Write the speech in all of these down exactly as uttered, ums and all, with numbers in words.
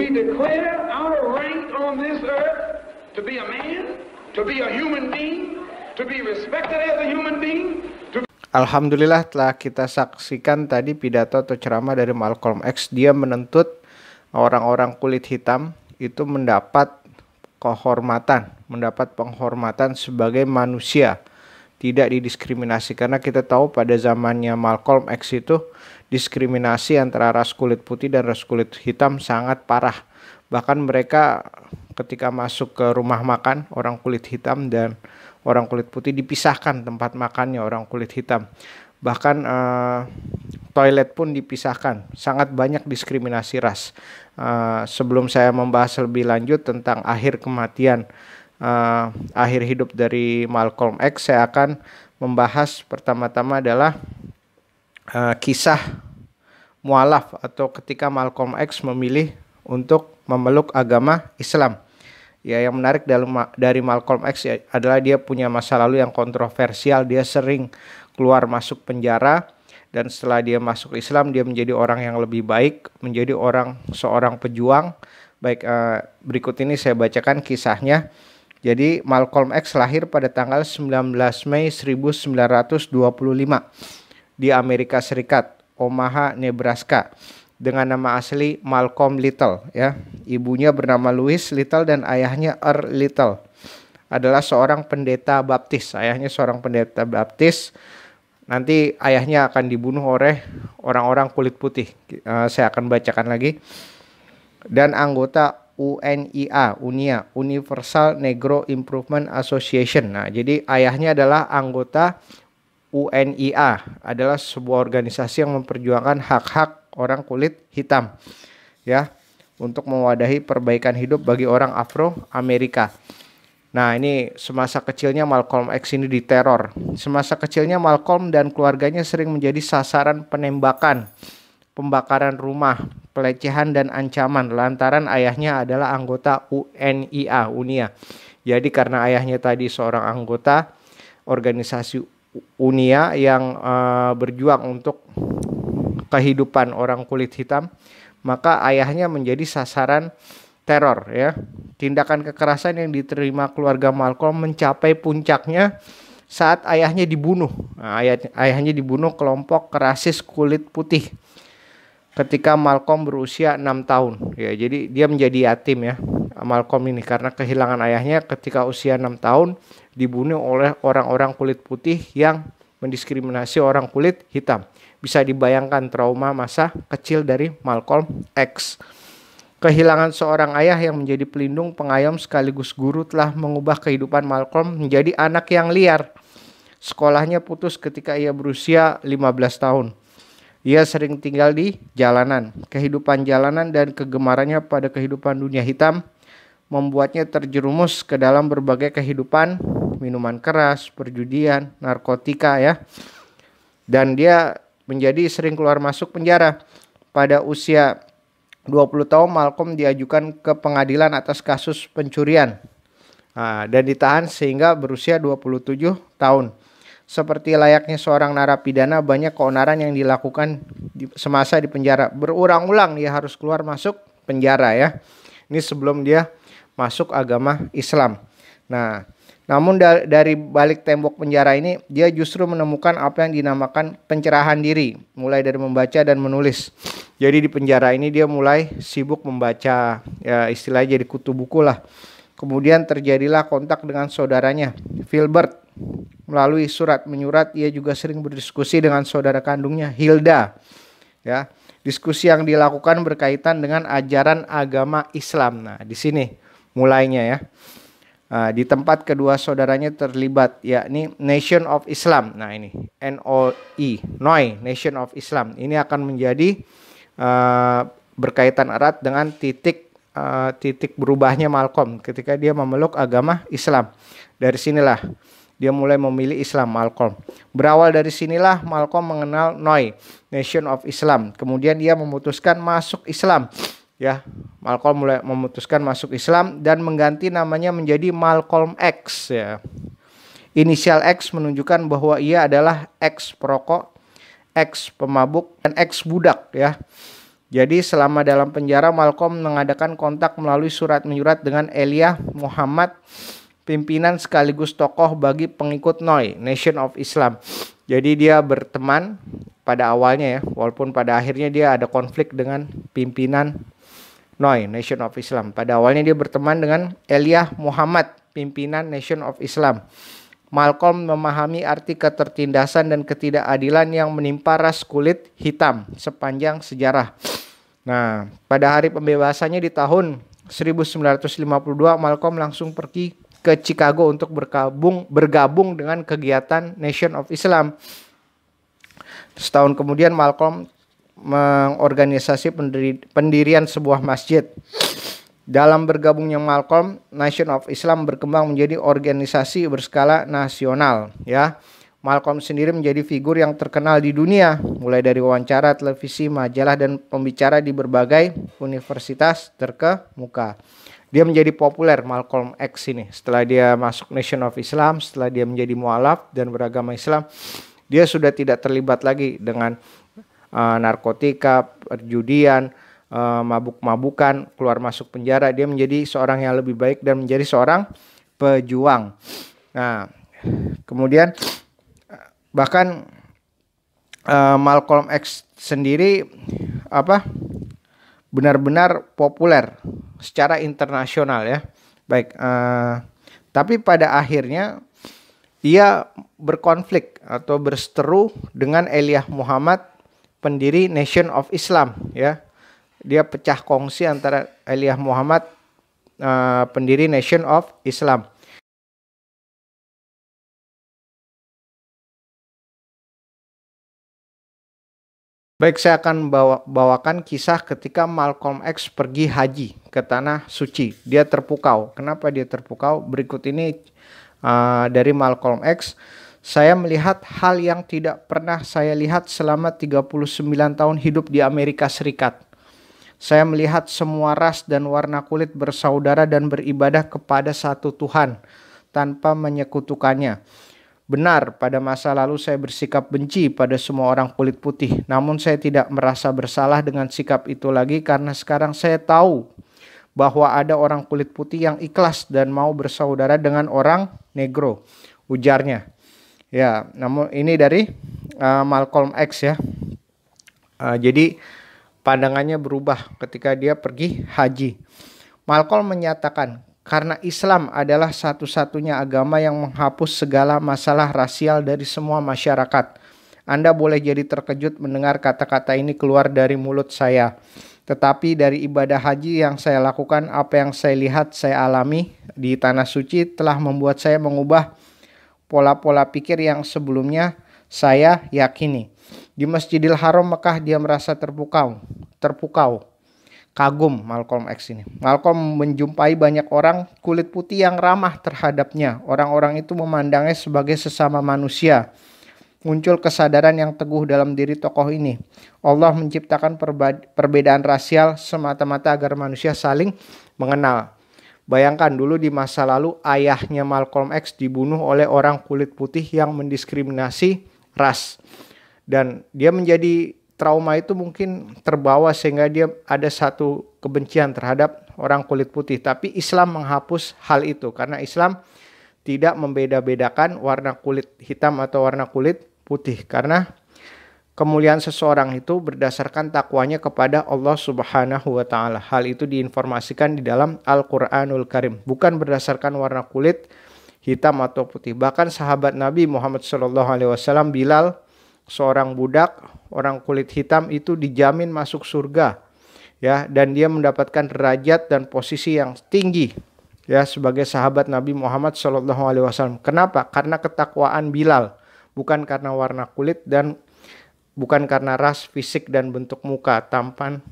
We declare our right on this earth to be a man, to be a human being, to be respected as a human being. Alhamdulillah telah kita saksikan tadi pidato atau ceramah dari Malcolm X. Dia menuntut orang-orang kulit hitam itu mendapat kehormatan, mendapat penghormatan sebagai manusia, tidak didiskriminasi. Karena kita tahu pada zamannya Malcolm X itu diskriminasi antara ras kulit putih dan ras kulit hitam sangat parah. Bahkan mereka ketika masuk ke rumah makan, orang kulit hitam dan orang kulit putih dipisahkan tempat makannya orang kulit hitam. Bahkan eh, toilet pun dipisahkan. Sangat banyak diskriminasi ras. Eh, sebelum saya membahas lebih lanjut tentang akhir kematian, eh, akhir hidup dari Malcolm X, saya akan membahas pertama-tama adalah kisah mualaf atau ketika Malcolm X memilih untuk memeluk agama Islam. Ya, yang menarik dari Malcolm X adalah dia punya masa lalu yang kontroversial. Dia sering keluar masuk penjara, dan setelah dia masuk Islam dia menjadi orang yang lebih baik, menjadi orang seorang pejuang. Baik, berikut ini saya bacakan kisahnya. Jadi Malcolm X lahir pada tanggal sembilan belas Mei seribu sembilan ratus dua puluh lima di Amerika Serikat, Omaha, Nebraska, dengan nama asli Malcolm Little. Ya, ibunya bernama Louise Little dan ayahnya Earl Little adalah seorang pendeta Baptis. Ayahnya seorang pendeta Baptis. Nanti ayahnya akan dibunuh oleh orang-orang kulit putih. Uh, saya akan bacakan lagi. Dan anggota U N I A, UNIA, Universal Negro Improvement Association. Nah, jadi ayahnya adalah anggota U N I A, adalah sebuah organisasi yang memperjuangkan hak-hak orang kulit hitam, ya, untuk mewadahi perbaikan hidup bagi orang Afro Amerika. Nah, ini semasa kecilnya Malcolm X ini diteror. Semasa kecilnya Malcolm dan keluarganya sering menjadi sasaran penembakan, pembakaran rumah, pelecehan dan ancaman lantaran ayahnya adalah anggota U N I A, UNIA. Jadi karena ayahnya tadi seorang anggota organisasi UNIA yang uh, berjuang untuk kehidupan orang kulit hitam, maka ayahnya menjadi sasaran teror, ya. Tindakan kekerasan yang diterima keluarga Malcolm mencapai puncaknya saat ayahnya dibunuh. Nah, ayah, ayahnya dibunuh kelompok rasis kulit putih ketika Malcolm berusia enam tahun. Ya, jadi dia menjadi yatim, ya, Malcolm ini, karena kehilangan ayahnya ketika usia enam tahun, dibunuh oleh orang-orang kulit putih yang mendiskriminasi orang kulit hitam. Bisa dibayangkan trauma masa kecil dari Malcolm X. Kehilangan seorang ayah yang menjadi pelindung, pengayom sekaligus guru telah mengubah kehidupan Malcolm menjadi anak yang liar. Sekolahnya putus ketika ia berusia lima belas tahun. Ia sering tinggal di jalanan. Kehidupan jalanan dan kegemarannya pada kehidupan dunia hitam membuatnya terjerumus ke dalam berbagai kehidupan, minuman keras, perjudian, narkotika, ya. Dan dia menjadi sering keluar masuk penjara. Pada usia dua puluh tahun Malcolm diajukan ke pengadilan atas kasus pencurian, nah, dan ditahan sehingga berusia dua puluh tujuh tahun. Seperti layaknya seorang narapidana, banyak keonaran yang dilakukan di, semasa di penjara. Berulang-ulang dia harus keluar masuk penjara, ya. Ini sebelum dia masuk agama Islam. Nah, namun da dari balik tembok penjara ini dia justru menemukan apa yang dinamakan pencerahan diri, mulai dari membaca dan menulis. Jadi di penjara ini dia mulai sibuk membaca, ya, istilahnya jadi kutu buku lah. Kemudian terjadilah kontak dengan saudaranya, Philbert. Melalui surat menyurat ia juga sering berdiskusi dengan saudara kandungnya, Hilda, ya. Diskusi yang dilakukan berkaitan dengan ajaran agama Islam. Nah, di sini mulainya, ya, uh, di tempat kedua saudaranya terlibat, yakni Nation of Islam. Nah, ini N O I, N O I, Nation of Islam. Ini akan menjadi uh, berkaitan erat dengan titik uh, titik berubahnya Malcolm ketika dia memeluk agama Islam. Dari sinilah dia mulai memilih Islam, Malcolm. Berawal dari sinilah Malcolm mengenal N O I, Nation of Islam. Kemudian dia memutuskan masuk Islam. Ya, Malcolm mulai memutuskan masuk Islam dan mengganti namanya menjadi Malcolm X, ya. Inisial X menunjukkan bahwa ia adalah ex perokok, ex pemabuk, dan ex budak, ya. Jadi selama dalam penjara, Malcolm mengadakan kontak melalui surat-menyurat dengan Elijah Muhammad, pimpinan sekaligus tokoh bagi pengikut N O I, Nation of Islam. Jadi dia berteman pada awalnya ya, walaupun pada akhirnya dia ada konflik dengan pimpinan N O I, Nation of Islam. Pada awalnya dia berteman dengan Elijah Muhammad, pimpinan Nation of Islam. Malcolm memahami arti ketertindasan dan ketidakadilan yang menimpa ras kulit hitam sepanjang sejarah. Nah, pada hari pembebasannya di tahun seribu sembilan ratus lima puluh dua, Malcolm langsung pergi ke Chicago untuk bergabung, bergabung dengan kegiatan Nation of Islam. Setahun kemudian Malcolm mengorganisasi pendiri, pendirian sebuah masjid. Dalam bergabungnya Malcolm, Nation of Islam berkembang menjadi organisasi berskala nasional. Ya, Malcolm sendiri menjadi figur yang terkenal di dunia, mulai dari wawancara, televisi, majalah, dan pembicara di berbagai universitas terkemuka. Dia menjadi populer, Malcolm X ini, setelah dia masuk Nation of Islam, setelah dia menjadi mualaf dan beragama Islam, dia sudah tidak terlibat lagi dengan uh, narkotika, perjudian, mabuk-mabukan, keluar masuk penjara. Dia menjadi seorang yang lebih baik dan menjadi seorang pejuang. Nah, kemudian bahkan uh, Malcolm X sendiri apa benar-benar populer secara internasional ya. Baik, uh, tapi pada akhirnya ia berkonflik atau berseteru dengan Elijah Muhammad, pendiri Nation of Islam ya. Dia pecah kongsi antara Elijah Muhammad, uh, pendiri Nation of Islam. Baik, saya akan bawa, bawakan kisah ketika Malcolm X pergi haji ke Tanah Suci. Dia terpukau. Kenapa dia terpukau? Berikut ini uh, dari Malcolm X. Saya melihat hal yang tidak pernah saya lihat selama tiga puluh sembilan tahun hidup di Amerika Serikat. Saya melihat semua ras dan warna kulit bersaudara dan beribadah kepada satu Tuhan tanpa menyekutukannya. Benar, pada masa lalu saya bersikap benci pada semua orang kulit putih. Namun saya tidak merasa bersalah dengan sikap itu lagi karena sekarang saya tahu bahwa ada orang kulit putih yang ikhlas dan mau bersaudara dengan orang negro, ujarnya. Ya, namun ini dari uh, Malcolm X ya. Uh, jadi... Pandangannya berubah ketika dia pergi haji. Malcolm menyatakan, karena Islam adalah satu-satunya agama yang menghapus segala masalah rasial dari semua masyarakat. Anda boleh jadi terkejut mendengar kata-kata ini keluar dari mulut saya. Tetapi dari ibadah haji yang saya lakukan, apa yang saya lihat, saya alami di Tanah Suci telah membuat saya mengubah pola-pola pikir yang sebelumnya saya yakini. Di Masjidil Haram Mekah dia merasa terpukau, terpukau, kagum Malcolm X ini. Malcolm menjumpai banyak orang kulit putih yang ramah terhadapnya. Orang-orang itu memandangnya sebagai sesama manusia. Muncul kesadaran yang teguh dalam diri tokoh ini. Allah menciptakan perbedaan rasial semata-mata agar manusia saling mengenal. Bayangkan dulu di masa lalu ayahnya Malcolm X dibunuh oleh orang kulit putih yang mendiskriminasi ras. Dan dia menjadi trauma itu mungkin terbawa sehingga dia ada satu kebencian terhadap orang kulit putih. Tapi Islam menghapus hal itu karena Islam tidak membeda-bedakan warna kulit hitam atau warna kulit putih. Karena kemuliaan seseorang itu berdasarkan takwanya kepada Allah Subhanahu wa Ta'ala. Hal itu diinformasikan di dalam Al-Quranul Karim. Bukan berdasarkan warna kulit hitam atau putih. Bahkan sahabat Nabi Muhammad shallallahu alaihi wasallam Bilal, seorang budak, orang kulit hitam itu dijamin masuk surga ya, dan dia mendapatkan derajat dan posisi yang tinggi ya sebagai sahabat Nabi Muhammad shallallahu alaihi wasallam. Kenapa? Karena ketakwaan Bilal, bukan karena warna kulit dan bukan karena ras, fisik dan bentuk muka, tampan,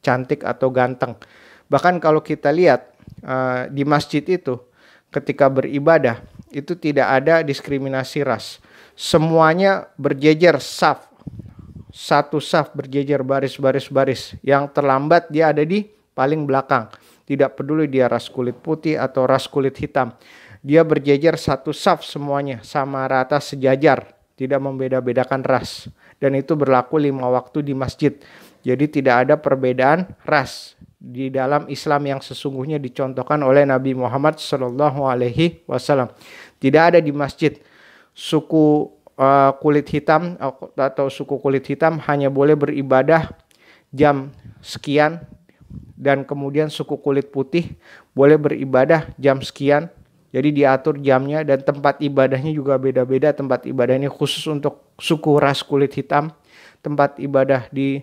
cantik atau ganteng. Bahkan kalau kita lihat uh, di masjid itu ketika beribadah itu tidak ada diskriminasi ras. Semuanya berjejer saf, satu saf berjejer baris-baris-baris. Yang terlambat dia ada di paling belakang. Tidak peduli dia ras kulit putih atau ras kulit hitam. Dia berjejer satu saf semuanya, sama rata sejajar. Tidak membeda-bedakan ras. Dan itu berlaku lima waktu di masjid. Jadi tidak ada perbedaan ras di dalam Islam yang sesungguhnya dicontohkan oleh Nabi Muhammad Shallallahu Alaihi Wasallam. Tidak ada di masjid suku uh, kulit hitam atau suku kulit hitam hanya boleh beribadah jam sekian, dan kemudian suku kulit putih boleh beribadah jam sekian. Jadi diatur jamnya, dan tempat ibadahnya juga beda-beda. Tempat ibadahnya khusus untuk suku ras kulit hitam. Tempat ibadah di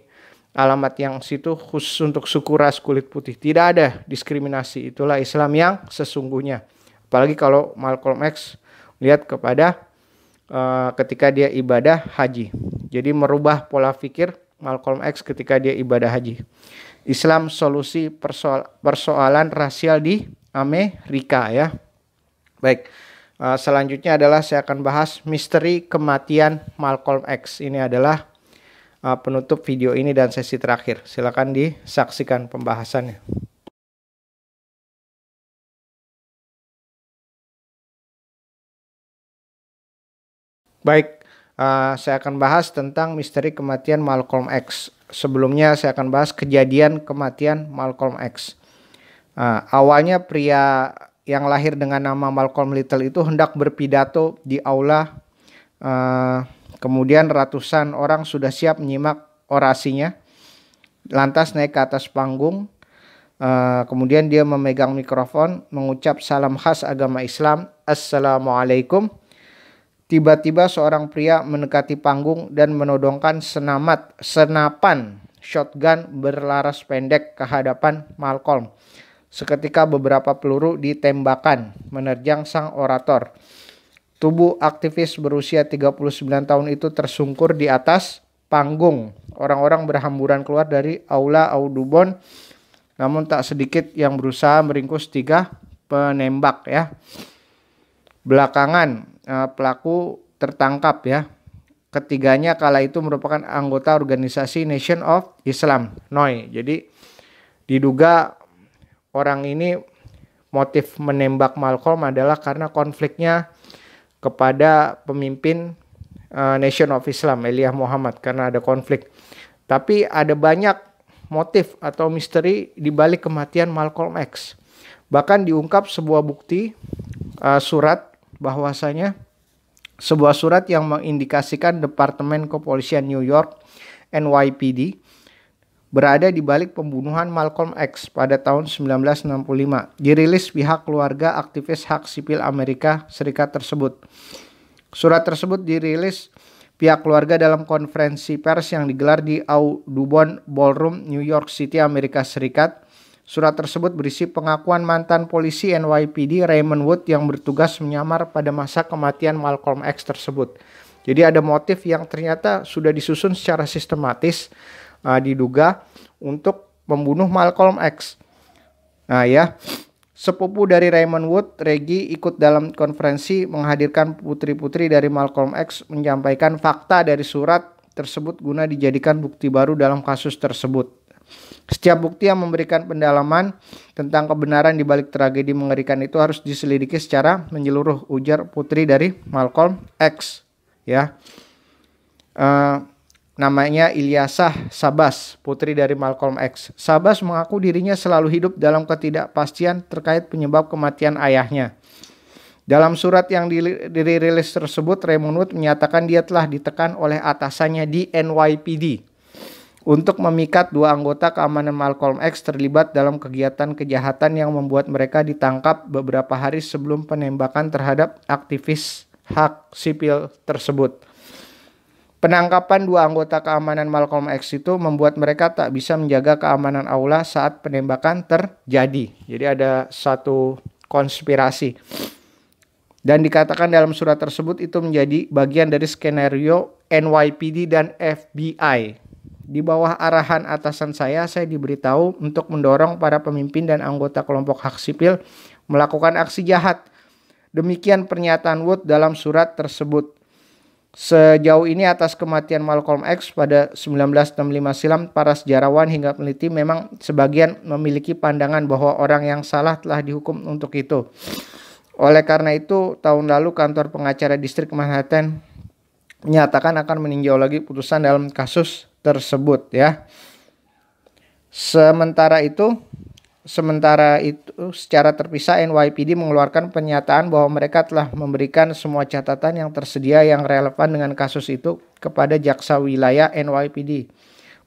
alamat yang situ khusus untuk suku ras kulit putih. Tidak ada diskriminasi. Itulah Islam yang sesungguhnya. Apalagi kalau Malcolm X lihat kepada uh, ketika dia ibadah haji. Jadi merubah pola pikir Malcolm X ketika dia ibadah haji. Islam solusi persoal persoalan rasial di Amerika, ya. Baik, selanjutnya adalah saya akan bahas misteri kematian Malcolm X. Ini adalah penutup video ini dan sesi terakhir. Silakan disaksikan pembahasannya. Baik, saya akan bahas tentang misteri kematian Malcolm X. Sebelumnya saya akan bahas kejadian kematian Malcolm X. Awalnya pria yang lahir dengan nama Malcolm Little itu hendak berpidato di aula. Uh, kemudian ratusan orang sudah siap menyimak orasinya. Lantas naik ke atas panggung. Uh, kemudian dia memegang mikrofon, mengucap salam khas agama Islam, Assalamualaikum. Tiba-tiba seorang pria mendekati panggung dan menodongkan senamat, senapan shotgun berlaras pendek ke hadapan Malcolm. Seketika beberapa peluru ditembakkan menerjang sang orator. Tubuh aktivis berusia tiga puluh sembilan tahun itu tersungkur di atas panggung. Orang-orang berhamburan keluar dari aula Audubon, namun tak sedikit yang berusaha meringkus tiga penembak, ya. Belakangan pelaku tertangkap, ya. Ketiganya kala itu merupakan anggota organisasi Nation of Islam, N O I. Jadi diduga orang ini motif menembak Malcolm adalah karena konfliknya kepada pemimpin uh, Nation of Islam, Elijah Muhammad, karena ada konflik. Tapi ada banyak motif atau misteri di balik kematian Malcolm X. Bahkan diungkap sebuah bukti uh, surat, bahwasanya sebuah surat yang mengindikasikan Departemen Kepolisian New York N Y P D berada di balik pembunuhan Malcolm X pada tahun seribu sembilan ratus enam puluh lima, dirilis pihak keluarga aktivis hak sipil Amerika Serikat tersebut. Surat tersebut dirilis pihak keluarga dalam konferensi pers yang digelar di Audubon Ballroom, New York City, Amerika Serikat. Surat tersebut berisi pengakuan mantan polisi N Y P D Raymond Wood yang bertugas menyamar pada masa kematian Malcolm X tersebut. Jadi ada motif yang ternyata sudah disusun secara sistematis, Uh, diduga untuk membunuh Malcolm X. Nah, ya, sepupu dari Raymond Wood, Reggie, ikut dalam konferensi menghadirkan putri-putri dari Malcolm X menyampaikan fakta dari surat tersebut guna dijadikan bukti baru dalam kasus tersebut. Setiap bukti yang memberikan pendalaman tentang kebenaran di balik tragedi mengerikan itu harus diselidiki secara menyeluruh, ujar putri dari Malcolm X. Ya. Uh, Namanya Ilyasah Shabazz, putri dari Malcolm X. Shabazz mengaku dirinya selalu hidup dalam ketidakpastian terkait penyebab kematian ayahnya. Dalam surat yang dirilis tersebut, Raymond Wood menyatakan dia telah ditekan oleh atasannya di N Y P D untuk memikat dua anggota keamanan Malcolm X terlibat dalam kegiatan kejahatan yang membuat mereka ditangkap beberapa hari sebelum penembakan terhadap aktivis hak sipil tersebut. Penangkapan dua anggota keamanan Malcolm X itu membuat mereka tak bisa menjaga keamanan aula saat penembakan terjadi. Jadi ada satu konspirasi. Dan dikatakan dalam surat tersebut itu menjadi bagian dari skenario N Y P D dan F B I. Di bawah arahan atasan saya, saya diberitahu untuk mendorong para pemimpin dan anggota kelompok hak sipil melakukan aksi jahat. Demikian pernyataan Wood dalam surat tersebut. Sejauh ini atas kematian Malcolm X pada seribu sembilan ratus enam puluh lima silam, para sejarawan hingga peneliti memang sebagian memiliki pandangan bahwa orang yang salah telah dihukum untuk itu. Oleh karena itu, tahun lalu kantor pengacara distrik Manhattan menyatakan akan meninjau lagi putusan dalam kasus tersebut, ya. Sementara itu, sementara itu secara terpisah N Y P D mengeluarkan pernyataan bahwa mereka telah memberikan semua catatan yang tersedia yang relevan dengan kasus itu kepada jaksa wilayah N Y P D.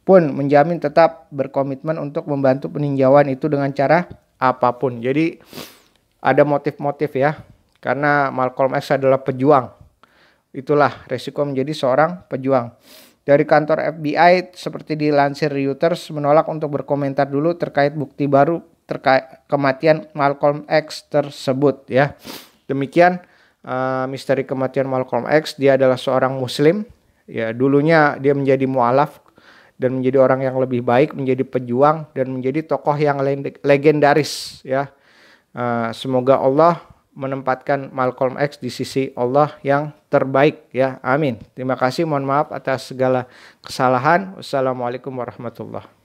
Pun menjamin tetap berkomitmen untuk membantu peninjauan itu dengan cara apapun. Jadi ada motif-motif ya, karena Malcolm X adalah pejuang. Itulah resiko menjadi seorang pejuang. Dari kantor F B I seperti dilansir Reuters menolak untuk berkomentar dulu terkait bukti baru terkait kematian Malcolm X tersebut ya. Demikian uh, misteri kematian Malcolm X. Dia adalah seorang muslim ya, dulunya dia menjadi mualaf dan menjadi orang yang lebih baik, menjadi pejuang dan menjadi tokoh yang legendaris ya. Uh, semoga Allah menempatkan Malcolm X di sisi Allah yang terbaik ya. Amin. Terima kasih, mohon maaf atas segala kesalahan. Wassalamualaikum warahmatullahi wabarakatuh.